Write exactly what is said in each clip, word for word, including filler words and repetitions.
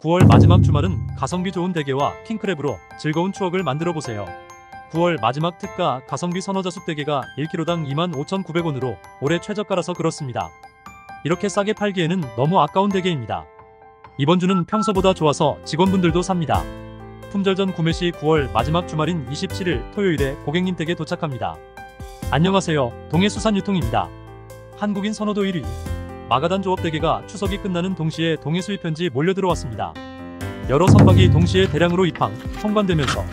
구월 마지막 주말은 가성비 좋은 대게와 킹크랩으로 즐거운 추억을 만들어 보세요. 구월 마지막 특가 가성비 선어자숙 대게가 일 킬로그램당 이만 오천구백 원으로 올해 최저가라서 그렇습니다. 이렇게 싸게 팔기에는 너무 아까운 대게입니다. 이번 주는 평소보다 좋아서 직원분들도 삽니다. 품절 전 구매 시 구월 마지막 주말인 이십칠일 토요일에 고객님 댁에 도착합니다. 안녕하세요. 동해수산유통입니다. 한국인 선호도 일 위 마가단 조업대게가 추석이 끝나는 동시에 동해 수입현지 몰려들어왔습니다. 여러 선박이 동시에 대량으로 입항, 통관되면서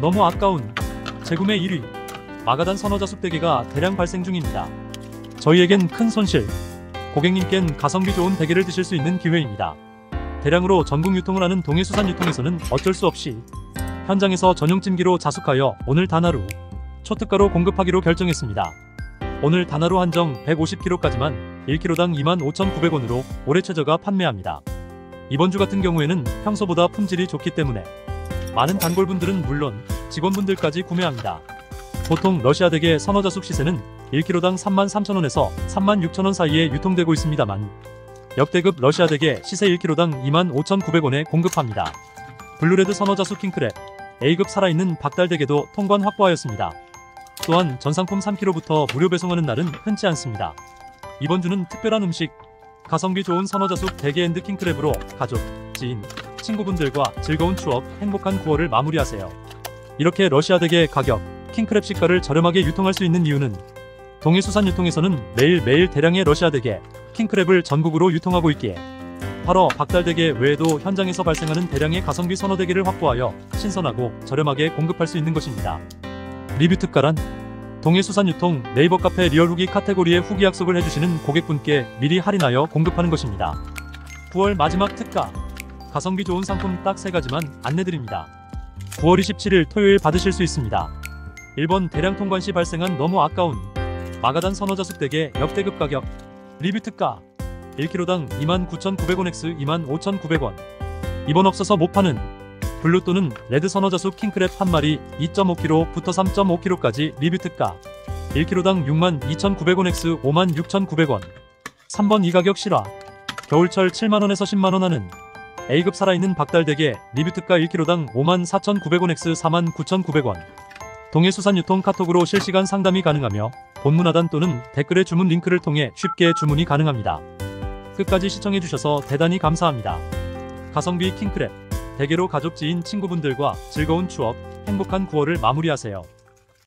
너무 아까운 재구매 일 위 마가단 선어자숙 대게가 대량 발생 중입니다. 저희에겐 큰 손실, 고객님께는 가성비 좋은 대게를 드실 수 있는 기회입니다. 대량으로 전국 유통을 하는 동해수산유통에서는 어쩔 수 없이 현장에서 전용찜기로 자숙하여 오늘 단하루 초특가로 공급하기로 결정했습니다. 오늘 단하루 한정 백오십 킬로그램까지만 일 킬로그램당 이만 오천구백 원으로 올해 최저가 판매합니다. 이번 주 같은 경우에는 평소보다 품질이 좋기 때문에 많은 단골분들은 물론 직원분들까지 구매합니다. 보통 러시아대게 선어자숙 시세는 일 킬로그램당 삼만 삼천 원에서 삼만 육천 원 사이에 유통되고 있습니다만 역대급 러시아대게 시세 일 킬로그램당 이만 오천구백 원에 공급합니다. 블루레드 선어자숙 킹크랩, 에이급 살아있는 박달대게도 통관 확보하였습니다. 또한 전상품 삼 킬로그램부터 무료 배송하는 날은 흔치 않습니다. 이번 주는 특별한 음식, 가성비 좋은 선어자숙 대게 앤드 킹크랩으로 가족, 지인, 친구분들과 즐거운 추억, 행복한 구월을 마무리하세요. 이렇게 러시아대게 가격, 킹크랩 시가를 저렴하게 유통할 수 있는 이유는 동해수산유통에서는 매일매일 대량의 러시아대게, 킹크랩을 전국으로 유통하고 있기에 바로 박달대게 외에도 현장에서 발생하는 대량의 가성비 선어대게를 확보하여 신선하고 저렴하게 공급할 수 있는 것입니다. 리뷰 특가란 동해수산유통 네이버 카페 리얼 후기 카테고리에 후기 약속을 해주시는 고객분께 미리 할인하여 공급하는 것입니다. 구월 마지막 특가 가성비 좋은 상품 딱 세 가지만 안내드립니다. 구월 이십칠일 토요일 받으실 수 있습니다. 일 번 대량 통관 시 발생한 너무 아까운 마가단 선어자숙 대게 역대급 가격 리뷰 특가 일 킬로그램당 이만 구천구백 원 엑스 이만 오천구백 원 이 번 없어서 못 파는 블루 또는 레드 선어자숙 킹크랩 한 마리 이 점 오 킬로그램부터 삼 점 오 킬로그램까지 리뷰 특가 일 킬로그램당 육만 이천구백 원 엑스 오만 육천구백 원 삼 번 이 가격 실화 겨울철 칠만 원에서 십만 원 하는 에이급 살아있는 박달대게 리뷰 특가 일 킬로그램당 오만 사천구백 원 엑스 사만 구천구백 원 동해수산유통 카톡으로 실시간 상담이 가능하며 본문 하단 또는 댓글에 주문 링크를 통해 쉽게 주문이 가능합니다. 끝까지 시청해주셔서 대단히 감사합니다. 가성비 킹크랩, 대게로 가족 지인 친구분들과 즐거운 추억, 행복한 구월을 마무리하세요.